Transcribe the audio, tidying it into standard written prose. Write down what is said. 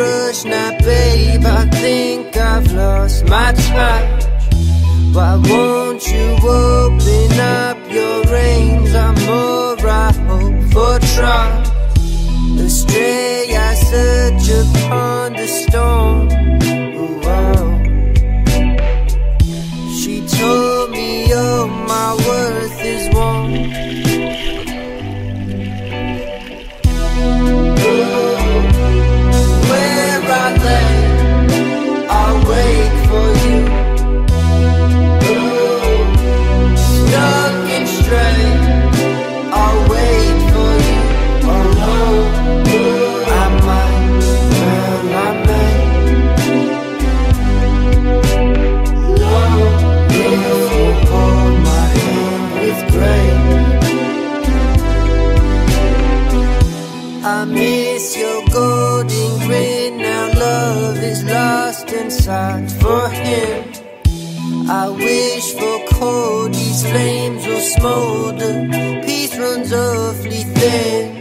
rush now, babe. I think I've lost my touch. Why won't you open up your reins? I'm more I hope for trust. Astray I search upon the storm. Ooh, oh. She told me all my worth is one. I miss your golden grin. Now love is lost inside for him. I wish for cold, these flames will smolder. Peace runs awfully thin.